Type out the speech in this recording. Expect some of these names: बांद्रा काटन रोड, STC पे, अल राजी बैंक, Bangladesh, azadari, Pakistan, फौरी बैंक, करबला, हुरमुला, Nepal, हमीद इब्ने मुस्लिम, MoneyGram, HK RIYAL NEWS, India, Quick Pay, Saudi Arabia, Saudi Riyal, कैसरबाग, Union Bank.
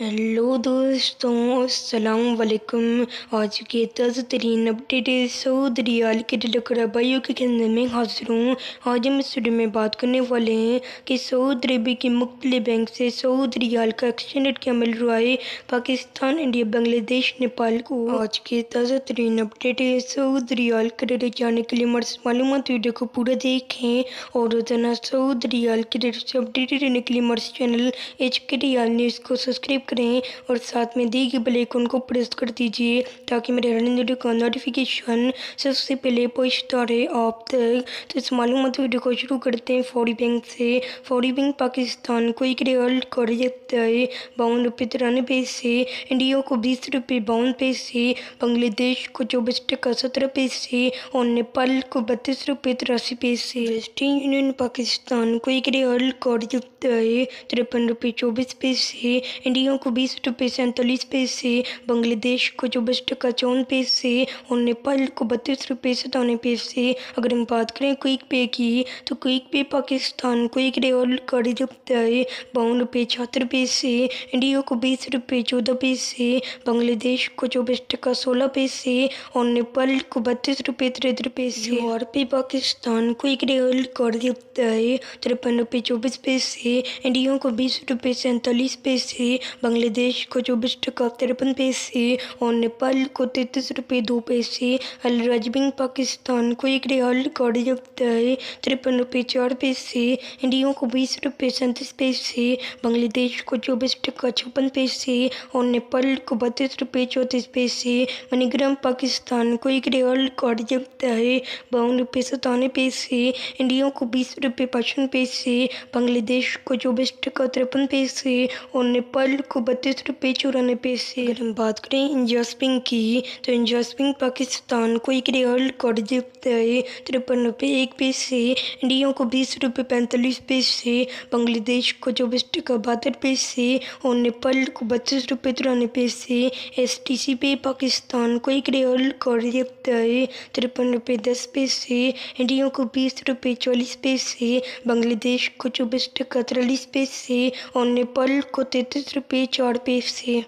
Hello दोस्तों, अस्सलाम वालेकुम। आज के ताज़ा तरीन अपडेट सऊदी रियाल के डिलकराबाइयों के खंदे में हाजिर हूँ। आज हम इस वीडियो में बात करने वाले हैं कि सऊदी अरबिया के मुख्तलिफ बैंक से सऊदी रियाल का एक्सचेंज रेट क्या मिल रहा है पाकिस्तान, इंडिया, बांग्लादेश, नेपाल को। आज के ताज़ा तरीन अपडेट सऊदी रियाल का रेट जानने के लिए मालूमात वीडियो को पूरा देखें और रोजाना सऊदी रियाल के रेट से अपडेटेड रहने के लिए हमारे चैनल HK रियाल न्यूज़ को सब्सक्राइब करें और साथ में दी गई बेल आइकन को प्रेस कर दीजिए ताकि मेरे हर वीडियो का नोटिफिकेशन सबसे पहले पहुंचता रहे आप तक। तो इस मालूमाती वीडियो को शुरू करते हैं फौरी बैंक से। फौरी बैंक पाकिस्तान को ₹1.5293 इंडिया को ₹20.52, बांग्लादेश को ₹24.17 और नेपाल को ₹32.83। वेस्टर्न यूनियन पाकिस्तान को ₹53.24, इंडिया को ₹20.47, बांग्लादेश को ₹24.54 और नेपाल को ₹32.57। अगर हम बात करें क्विक पे की, तो क्विक पे पाकिस्तान को ₹52.76, इंडिया को ₹20.14, बांग्लादेश को ₹24.16 और नेपाल को ₹32.73। और पे पाकिस्तान को ₹53.24, इंडिया को ₹20.47, बांग्लादेश को ₹24.53 और नेपाल को ₹33.02। अल राजी बैंक पाकिस्तान को ₹53.04, इंडिया को ₹20.37, बांग्लादेश को ₹24.56 और नेपाल को ₹32.34। मनीग्राम पाकिस्तान को ₹52.97, इंडिया को ₹20.55, बांग्लादेश को ₹24.53 और नेपाल को ₹32.94। अगर हम बात करें इंस्टास्पेंडिंग की, तो इंस्टास्पेंडिंग पाकिस्तान को ₹53.01, इंडिया को ₹20.45, बांग्लादेश को ₹24.72 और नेपाल को ₹32.93। STC पे पाकिस्तान को ₹53.10, इंडिया को ₹20.40, बांग्लादेश को ₹24.43 और नेपाल को ₹33.04।